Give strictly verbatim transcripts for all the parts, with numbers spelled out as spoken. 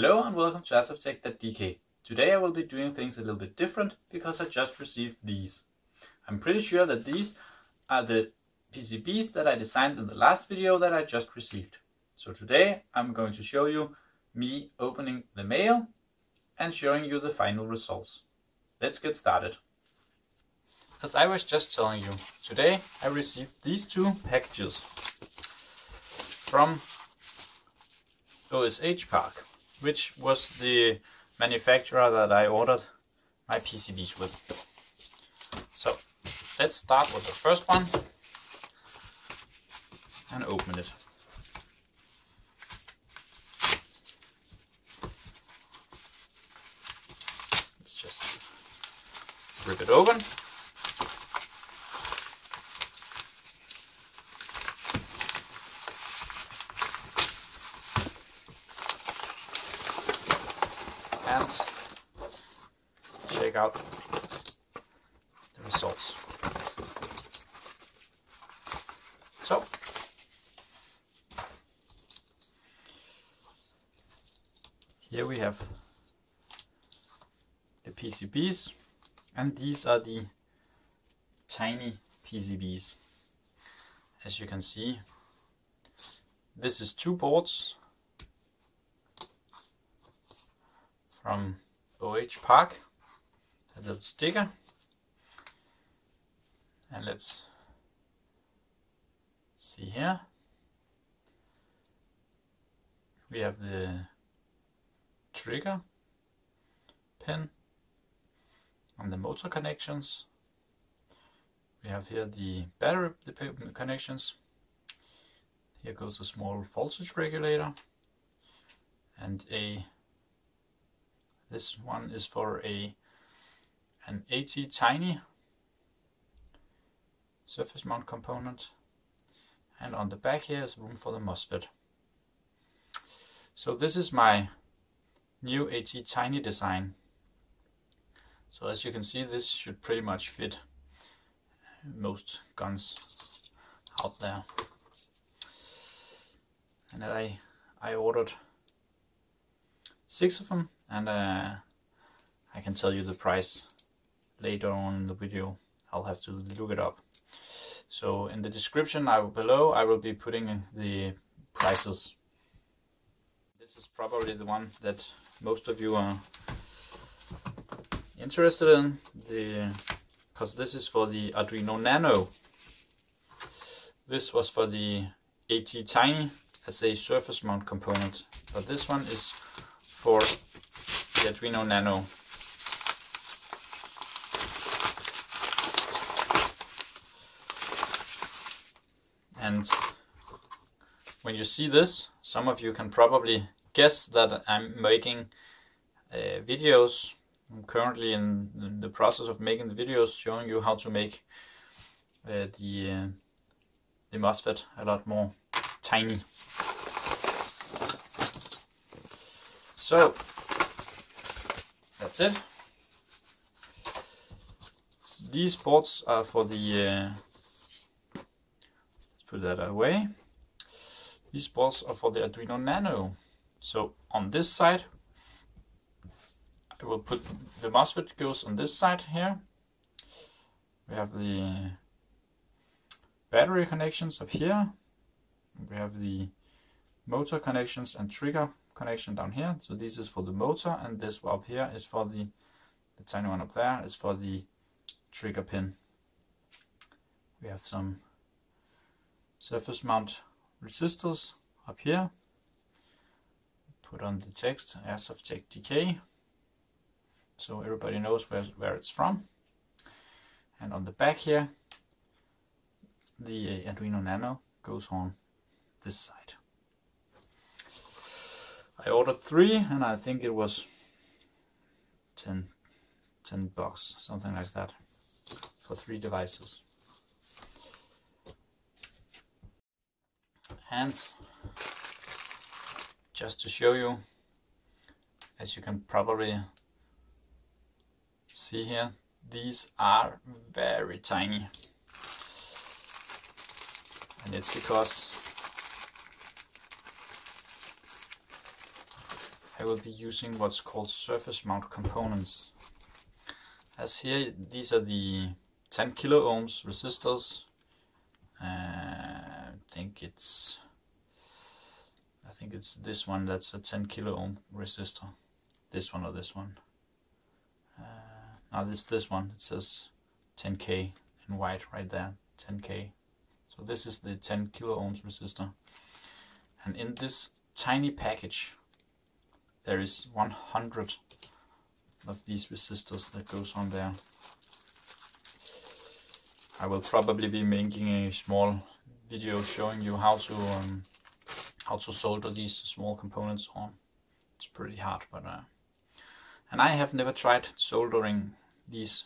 Hello and welcome to AirsoftTech dot d k. Today I will be doing things a little bit different because I just received these. I'm pretty sure that these are the P C Bs that I designed in the last video that I just received. So today I'm going to show you me opening the mail and showing you the final results. Let's get started. As I was just telling you, today I received these two packages from O S H Park, which was the manufacturer that I ordered my P C Bs with. So let's start with the first one and open it. Let's just rip it open. And check out the results. So here we have the P C Bs, and these are the tiny P C Bs. As you can see, this is two boards from O S H Park, a little sticker, and let's see here. We have the trigger pin and the motor connections. We have here the battery connections. Here goes a small voltage regulator and a This one is for a an ATtiny surface mount component, and on the back here is room for the MOSFET. So this is my new ATtiny design. So as you can see, this should pretty much fit most guns out there. And I I ordered six of them. And uh, I can tell you the price later on in the video. I'll have to look it up. So in the description I will, below, I will be putting the prices. This is probably the one that most of you are interested in, the because this is for the Arduino Nano. This was for the ATtiny as a surface mount component, but this one is for the Arduino Nano. And when you see this, some of you can probably guess that I'm making uh, videos. I'm currently in the process of making the videos showing you how to make uh, the, uh, the MOSFET a lot more tiny. So that's it. These boards are for the, uh, let's put that away. These boards are for the Arduino Nano. So on this side, I will put the MOSFET goes on this side here. We have the battery connections up here. We have the motor connections and trigger connection down here. So this is for the motor, and this up here is for the, the tiny one up there is for the trigger pin. We have some surface mount resistors up here. Put on the text AirsoftTech dot d k so everybody knows where, where it's from. And on the back here, the Arduino Nano goes on this side. I ordered three, and I think it was ten, ten bucks, something like that, for three devices. And just to show you, as you can probably see here, these are very tiny. And it's because I will be using what's called surface mount components. As here, these are the ten kilo ohms resistors. Uh, I think it's I think it's this one that's a ten kilo ohm resistor. This one or this one. Uh, now this this one, it says ten K in white right there, ten K. So this is the ten kilo ohms resistor. And in this tiny package, there is one hundred of these resistors that goes on there. I will probably be making a small video showing you how to um, how to solder these small components on. It's pretty hard, but uh, and I have never tried soldering these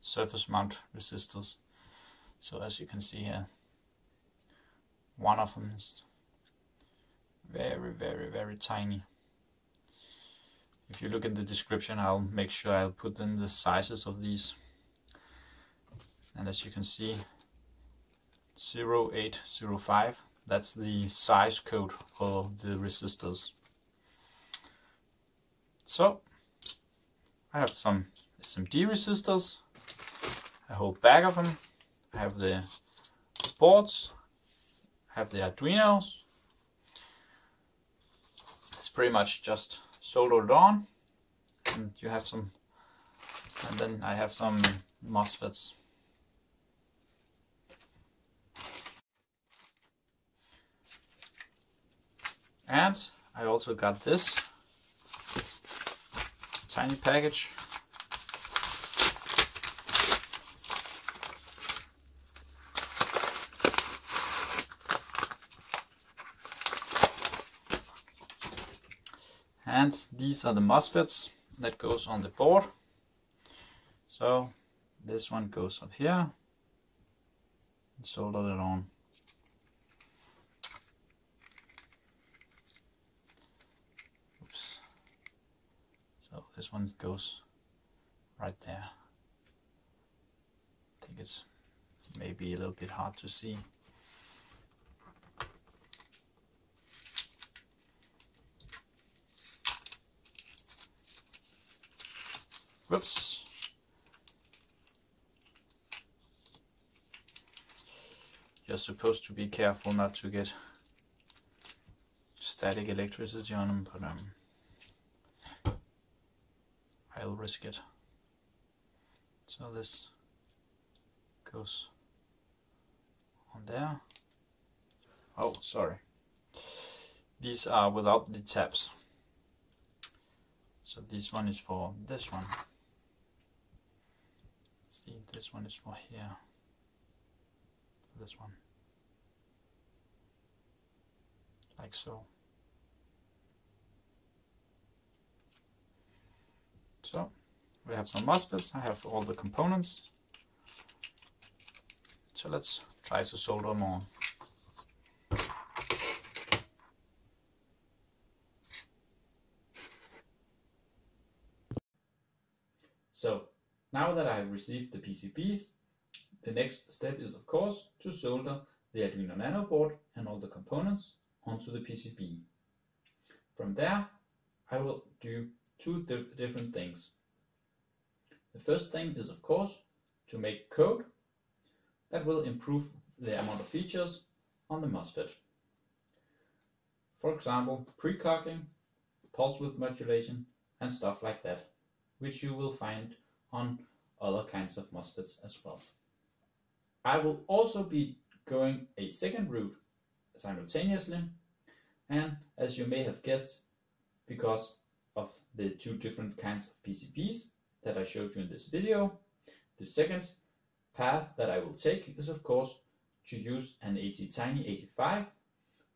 surface mount resistors. So as you can see here, one of them is very, very, very tiny. If you look in the description, I'll make sure I'll put in the sizes of these. And as you can see, zero eight zero five, that's the size code for the resistors. So, I have some S M D resistors, a whole bag of them, I have the boards, I have the Arduinos. It's pretty much just soldered on, and you have some, and then I have some MOSFETs. And I also got this tiny package. And these are the MOSFETs that goes on the board. So this one goes up here and soldered it on. This one goes right there. I think it's maybe a little bit hard to see. Whoops. You're supposed to be careful not to get static electricity on them, but um, I'll risk it. So this goes on there. Oh, sorry. These are without the tabs. So this one is for this one. Let's see, this one is for here. This one. Like so. So we have some MOSFETs, I have all the components. So let's try to solder them on. So now that I have received the P C Bs, the next step is of course to solder the Arduino Nano board and all the components onto the P C B. From there I will do two di different things. The first thing is of course to make code that will improve the amount of features on the MOSFET. For example, precocking, pulse width modulation and stuff like that, which you will find on other kinds of MOSFETs as well. I will also be going a second route simultaneously, and as you may have guessed, because of the two different kinds of P C Bs that I showed you in this video, the second path that I will take is of course to use an A T tiny eighty-five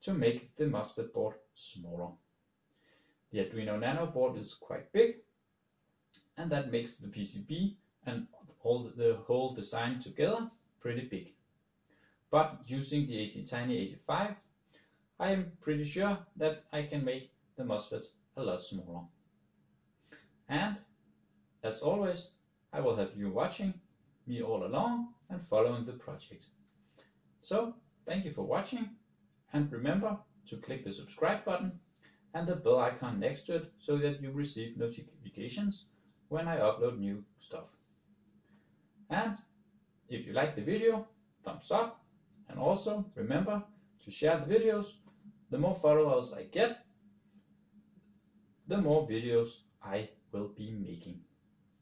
to make the MOSFET board smaller. The Arduino Nano board is quite big, and that makes the P C B and all the whole design together pretty big. But using the A T tiny eighty-five, I am pretty sure that I can make the MOSFET a lot smaller. And as always, I will have you watching me all along and following the project. So thank you for watching, and remember to click the subscribe button and the bell icon next to it so that you receive notifications when I upload new stuff. And if you like the video, thumbs up, and also remember to share the videos. The more followers I get, the more videos I will be making.